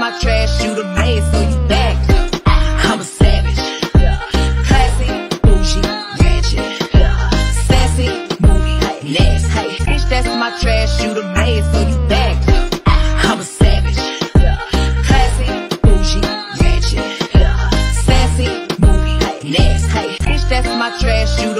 my trash, you the maid, so you back. I'm a savage, classy, bougie, ratchet, sassy, moody, nasty. Bitch, that's my trash, you the maid, so you back. I'm a savage, classy, bougie, ratchet, sassy, moody, nasty. Bitch, that's my trash, you the